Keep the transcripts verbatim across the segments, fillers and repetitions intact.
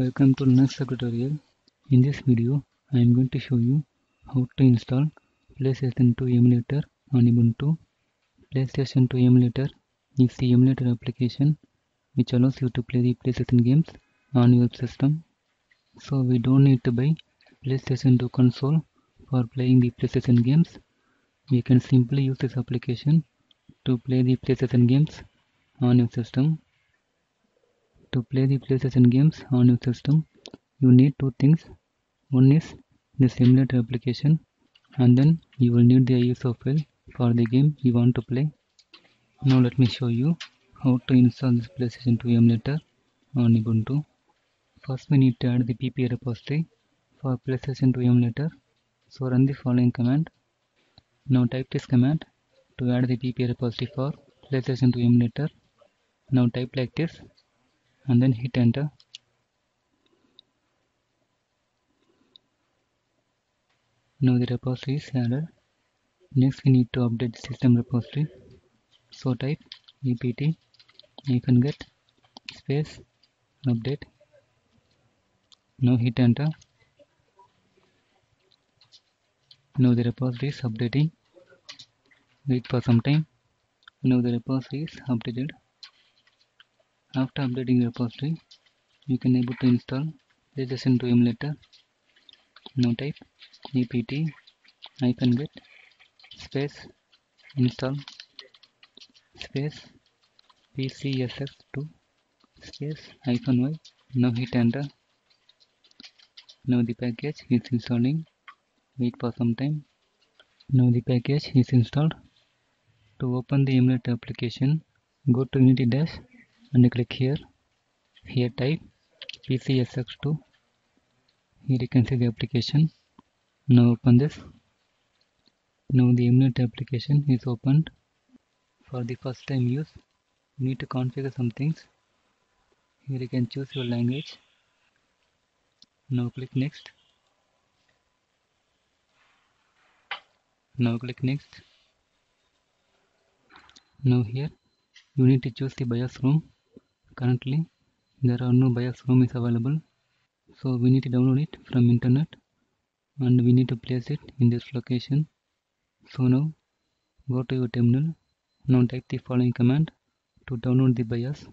Welcome to Linux tutorial. In this video, I am going to show you how to install PlayStation two emulator on Ubuntu. PlayStation two emulator is the emulator application which allows you to play the PlayStation games on your system. So we don't need to buy PlayStation two console for playing the PlayStation games. We can simply use this application to play the PlayStation games on your system. To play the PlayStation games on your system, you need two things. One is this emulator application, and then you will need the I S O file for the game you want to play. Now let me show you how to install this PlayStation two emulator on Ubuntu. First we need to add the P P A repository for PlayStation two emulator. So run the following command. Now type this command to add the P P A repository for PlayStation two emulator. Now type like this and then hit enter. Now the repository is added. Next we need to update the system repository. So type apt -get space update. Now hit enter. Now the repository is updating. Wait for some time. Now the repository is updated. After updating the repository, you can able to install PlayStation two emulator. Now type apt -get space install space P C S X two space hyphen y. Now hit enter. Now the package is installing. Wait for some time. Now the package is installed. To open the emulator application, go to Unity Dash and click here. Here type P C S X two. Here you can see the application. Now open this. Now the emulator application is opened. For the first time use, you need to configure some things. Here you can choose your language. Now click next. Now click next. Now here you need to choose the BIOS ROM. Currently there are no BIOS ROM is available, so we need to download it from internet and we need to place it in this location. So now go to your terminal. Now type the following command to download the BIOS.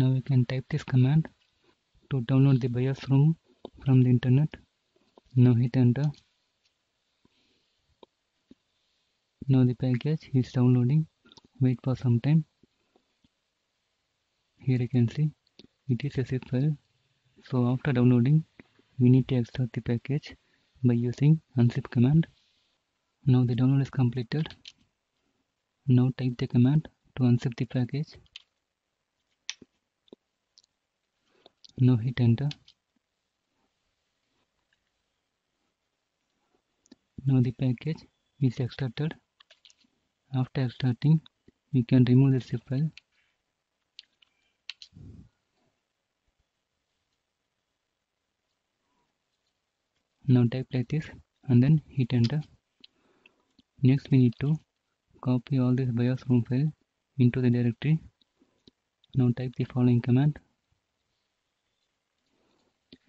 Now you can type this command to download the BIOS ROM from the internet. Now hit enter. Now the package is downloading. Wait for some time. Here you can see it is a zip file. So after downloading, we need to extract the package by using unzip command. Now the download is completed. Now type the command to unzip the package. Now hit enter. Now the package is extracted. After extracting, you can remove the zip file. Now type like this and then hit enter. Next we need to copy all this BIOS ROM file into the directory. Now type the following command.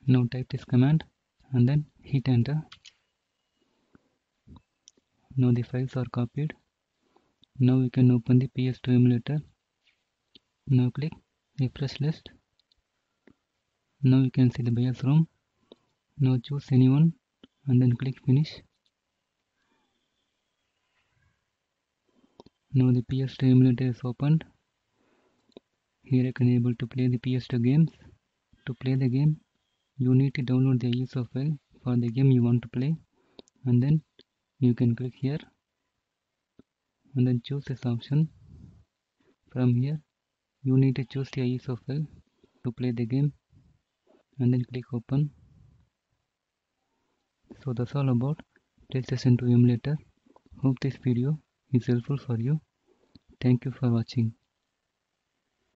Now type this command and then hit enter. Now the files are copied. Now we can open the P S two emulator. Now click refresh list. Now you can see the BIOS ROM. Now choose anyone and then click finish. Now the P S two emulator is opened. Here I can able to play the P S two games. To play the game, you need to download the I S O file for the game you want to play, and then you can click here and then choose this option. From here you need to choose the I S O file to play the game and then click open. So that's all about PlayStation two emulator. Hope this video is helpful for you. Thank you for watching.